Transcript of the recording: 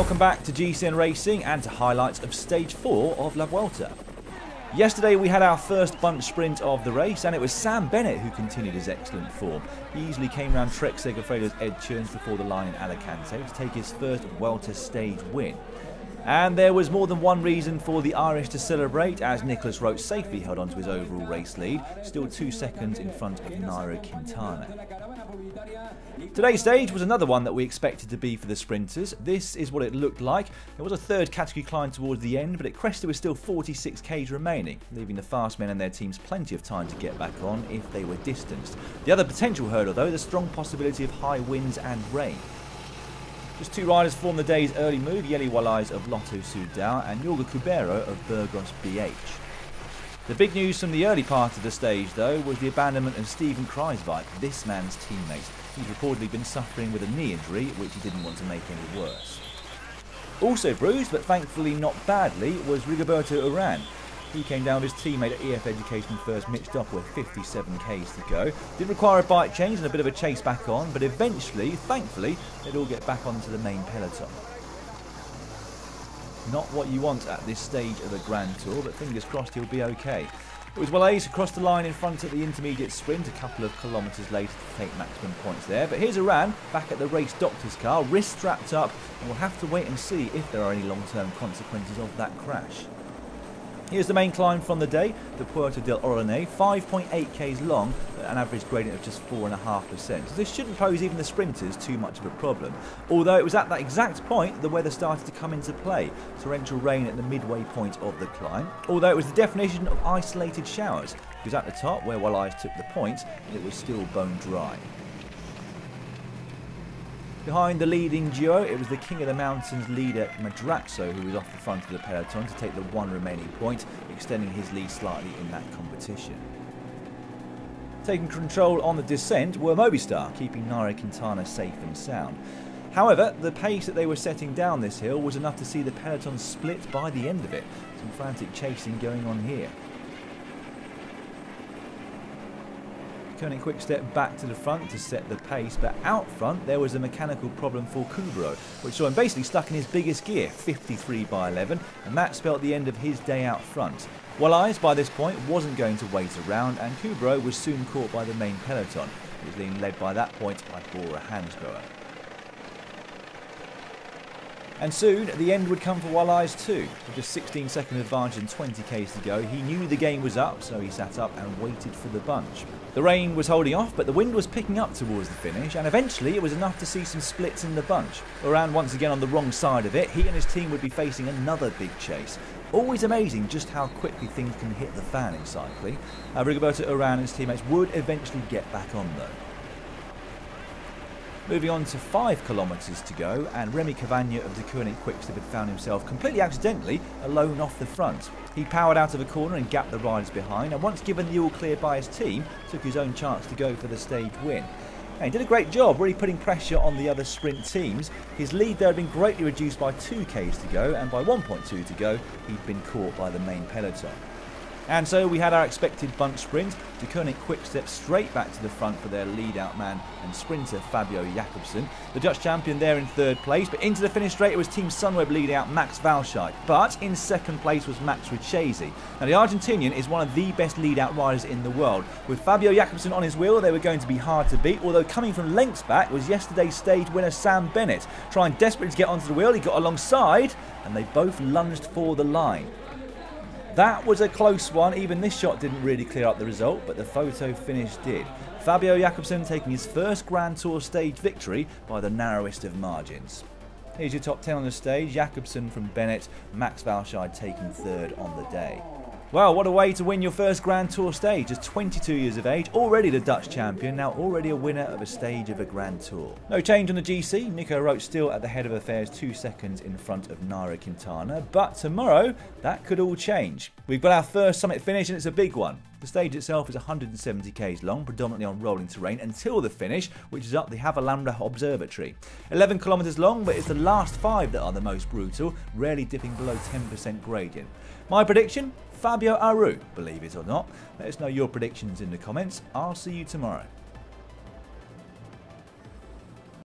welcome back to GCN Racing and to highlights of Stage 4 of La Vuelta. Yesterday we had our first bunch sprint of the race, and it was Sam Bennett who continued his excellent form. He easily came round Trek Segafredo's Ed Churms before the line in Alicante to take his first Vuelta stage win. And there was more than one reason for the Irish to celebrate, as Nicolas Roche safely held onto his overall race lead, still 2 seconds in front of Nairo Quintana. Today's stage was another one that we expected to be for the sprinters. This is what it looked like. There was a third category climb towards the end, but at Cresta was still 46k's remaining, leaving the fast men and their teams plenty of time to get back on if they were distanced. The other potential hurdle, though, the strong possibility of high winds and rain. Just two riders formed the day's early move, Jelle Wallays of Lotto Soudal and Jorge Cubero of Burgos BH. The big news from the early part of the stage, though, was the abandonment of Steven Kruijswijk, this man's teammate. He's reportedly been suffering with a knee injury, which he didn't want to make any worse. Also bruised, but thankfully not badly, was Rigoberto Uran. He came down with his teammate at EF Education First, Mitch Docker, with 57k's to go. Did require a bike change and a bit of a chase back on, but eventually, thankfully, they'd all get back onto the main peloton. Not what you want at this stage of the Grand Tour, but fingers crossed he'll be okay. It was Wallays who crossed the line in front at the intermediate sprint a couple of kilometres later to take maximum points there. But here's Uran back at the race doctor's car, wrist strapped up, and we'll have to wait and see if there are any long-term consequences of that crash. Here's the main climb from the day, the Puerto del Ornani, 5.8k's long, an average gradient of just 4.5%. So this shouldn't pose even the sprinters too much of a problem. Although it was at that exact point the weather started to come into play, torrential rain at the midway point of the climb. Although it was the definition of isolated showers, because at the top where Wallays took the points, it was still bone dry. Behind the leading duo, it was the King of the Mountains leader Madrazo who was off the front of the peloton to take the one remaining point, extending his lead slightly in that competition. Taking control on the descent were Movistar, keeping Nairo Quintana safe and sound. However, the pace that they were setting down this hill was enough to see the peloton split by the end of it. Some frantic chasing going on here. Deceuninck-Quickstep back to the front to set the pace, but out front there was a mechanical problem for Kubro, which saw him basically stuck in his biggest gear, 53/11, and that spelt the end of his day out front. Wallays, by this point, wasn't going to wait around, and Kubro was soon caught by the main peloton. He was being led by that point by Bora Hansbower. And soon, the end would come for Wallays too. With just 16-second advantage and 20k's to go, he knew the game was up, so he sat up and waited for the bunch. The rain was holding off, but the wind was picking up towards the finish, and eventually it was enough to see some splits in the bunch. Uran once again on the wrong side of it, he and his team would be facing another big chase. Always amazing just how quickly things can hit the fan in cycling. Rigoberto Uran and his teammates would eventually get back on though. Moving on to 5 kilometres to go, and Remy Cavagna of Deceuninck-Quickstep had found himself completely accidentally alone off the front. He powered out of a corner and gapped the riders behind, and once given the all clear by his team, took his own chance to go for the stage win. And he did a great job really putting pressure on the other sprint teams. His lead there had been greatly reduced by 2k's to go, and by 1.2 to go, he'd been caught by the main peloton. And so we had our expected bunch sprint, Deceuninck-Quickstep straight back to the front for their lead-out man and sprinter Fabio Jakobsen. The Dutch champion there in third place, but into the finish straight it was Team Sunweb lead-out Max Walscheid, but in second place was Max Richeze. Now the Argentinian is one of the best lead-out riders in the world. With Fabio Jakobsen on his wheel they were going to be hard to beat, although coming from lengths back was yesterday's stage winner Sam Bennett. Trying desperately to get onto the wheel, he got alongside and they both lunged for the line. That was a close one, even this shot didn't really clear up the result, but the photo finish did. Fabio Jakobsen taking his first Grand Tour stage victory by the narrowest of margins. Here's your top 10 on the stage, Jakobsen from Bennett, Max Walscheid taking third on the day. Well, what a way to win your first Grand Tour stage, just 22 years of age, already the Dutch champion, now already a winner of a stage of a Grand Tour. No change on the GC, Nico Roche still at the head of affairs 2 seconds in front of Nairo Quintana, but tomorrow that could all change. We've got our first summit finish and it's a big one. The stage itself is 170k's long, predominantly on rolling terrain, until the finish, which is up the Havilambra Observatory. 11 kilometres long, but it's the last 5 that are the most brutal, rarely dipping below 10% gradient. My prediction? Fabio Aru, believe it or not. Let us know your predictions in the comments. I'll see you tomorrow.